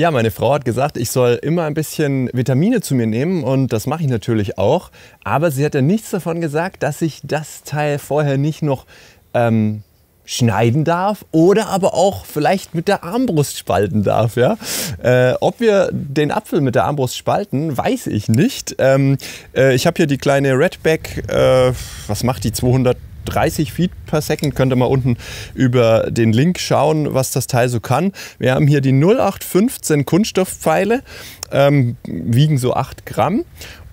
Ja, meine Frau hat gesagt, ich soll immer ein bisschen Vitamine zu mir nehmen und das mache ich natürlich auch. Aber sie hat ja nichts davon gesagt, dass ich das Teil vorher nicht noch schneiden darf oder aber auch vielleicht mit der Armbrust spalten darf. Ja? Ob wir den Apfel mit der Armbrust spalten, weiß ich nicht. Ich habe hier die kleine Redback, was macht die, 230 Feet per Second, könnt ihr mal unten über den Link schauen, was das Teil so kann. Wir haben hier die 0815 Kunststoffpfeile, wiegen so 8 Gramm.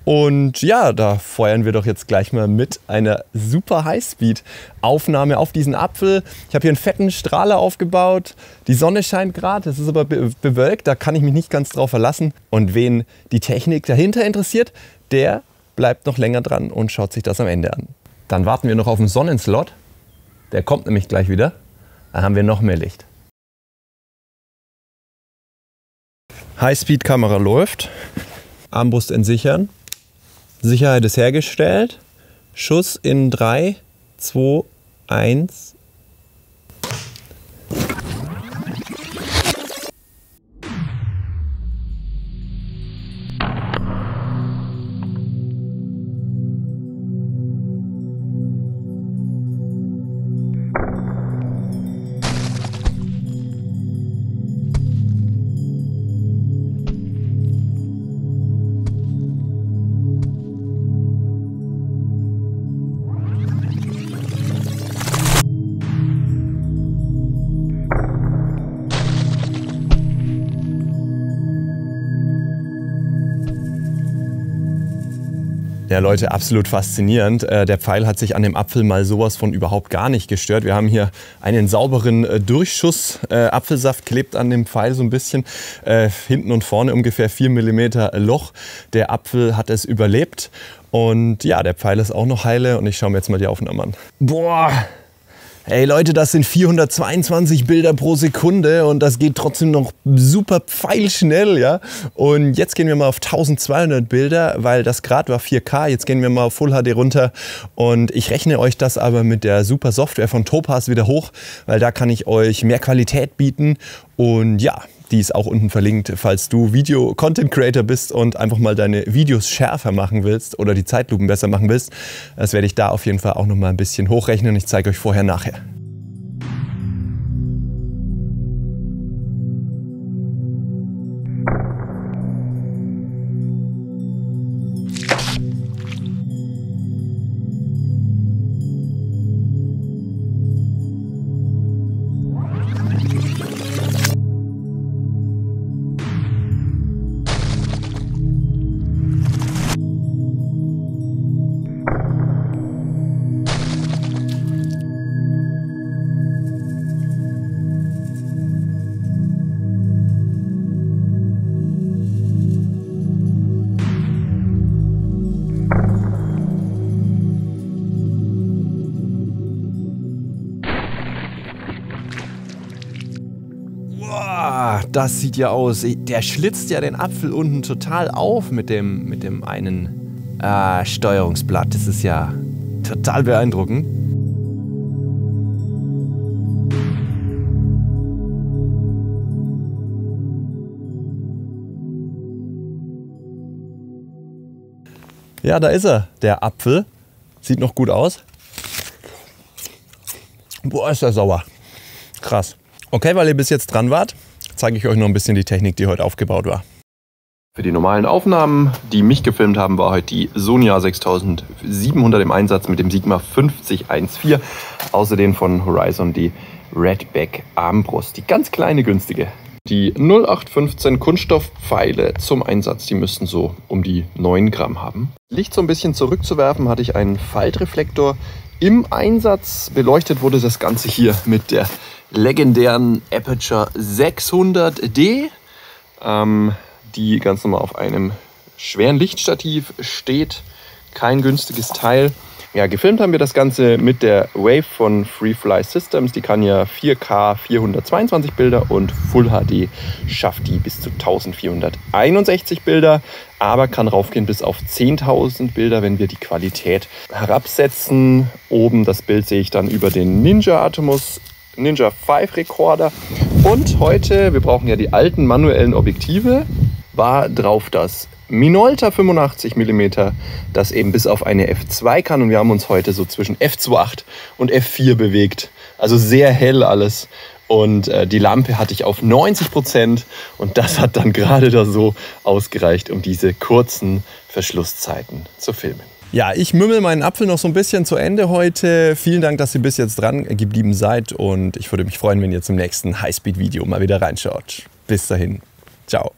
Und ja, da feuern wir doch jetzt gleich mal mit einer super Highspeed-Aufnahme auf diesen Apfel. Ich habe hier einen fetten Strahler aufgebaut. Die Sonne scheint gerade, es ist aber bewölkt, da kann ich mich nicht ganz drauf verlassen. Und wen die Technik dahinter interessiert, der bleibt noch länger dran und schaut sich das am Ende an. Dann warten wir noch auf den Sonnenslot. Der kommt nämlich gleich wieder. Dann haben wir noch mehr Licht. Highspeed-Kamera läuft. Armbrust entsichern. Sicherheit ist hergestellt. Schuss in 3, 2, 1. Ja, Leute, absolut faszinierend. Der Pfeil hat sich an dem Apfel mal sowas von überhaupt gar nicht gestört. Wir haben hier einen sauberen Durchschuss. Apfelsaft klebt an dem Pfeil so ein bisschen. Hinten und vorne ungefähr 4 mm Loch. Der Apfel hat es überlebt. Und ja, der Pfeil ist auch noch heile. Und ich schaue mir jetzt mal die Aufnahmen an. Boah! Ey Leute, das sind 422 Bilder pro Sekunde und das geht trotzdem noch super pfeilschnell, ja. Und jetzt gehen wir mal auf 1200 Bilder, weil das gerade war 4K, jetzt gehen wir mal auf Full HD runter und ich rechne euch das aber mit der super Software von Topaz wieder hoch, weil da kann ich euch mehr Qualität bieten und ja. Die ist auch unten verlinkt, falls du Video-Content-Creator bist und einfach mal deine Videos schärfer machen willst oder die Zeitlupen besser machen willst. Das werde ich da auf jeden Fall auch noch mal ein bisschen hochrechnen. Ich zeige euch vorher, nachher. Das sieht ja aus, der schlitzt ja den Apfel unten total auf mit dem einen Steuerungsblatt. Das ist ja total beeindruckend. Ja, da ist er, der Apfel. Sieht noch gut aus. Boah, ist der sauer. Krass. Okay, weil ihr bis jetzt dran wart, zeige ich euch noch ein bisschen die Technik, die heute aufgebaut war. Für die normalen Aufnahmen, die mich gefilmt haben, war heute die Sony A6700 im Einsatz mit dem Sigma 5014. Außerdem von Horizon die Redback Armbrust, die ganz kleine, günstige. Die 0815 Kunststoffpfeile zum Einsatz, die müssten so um die 9 Gramm haben. Licht so ein bisschen zurückzuwerfen, hatte ich einen Faltreflektor im Einsatz. Beleuchtet wurde das Ganze hier mit der legendären Aputure 600D, die ganz normal auf einem schweren Lichtstativ steht. Kein günstiges Teil. Ja, gefilmt haben wir das Ganze mit der Wave von Freefly Systems. Die kann ja 4K 422 Bilder und Full HD schafft die bis zu 1461 Bilder, aber kann raufgehen bis auf 10.000 Bilder, wenn wir die Qualität herabsetzen. Oben das Bild sehe ich dann über den Ninja Atomos Ninja 5 Rekorder. Und heute, wir brauchen ja die alten manuellen Objektive, war drauf das Minolta 85mm, das eben bis auf eine F2 kann. Und wir haben uns heute so zwischen F2.8 und F4 bewegt. Also sehr hell alles. Und die Lampe hatte ich auf 90% und das hat dann gerade da so ausgereicht, um diese kurzen Verschlusszeiten zu filmen. Ja, ich mümmel meinen Apfel noch so ein bisschen zu Ende heute. Vielen Dank, dass ihr bis jetzt dran geblieben seid und ich würde mich freuen, wenn ihr zum nächsten Highspeed-Video mal wieder reinschaut. Bis dahin. Ciao.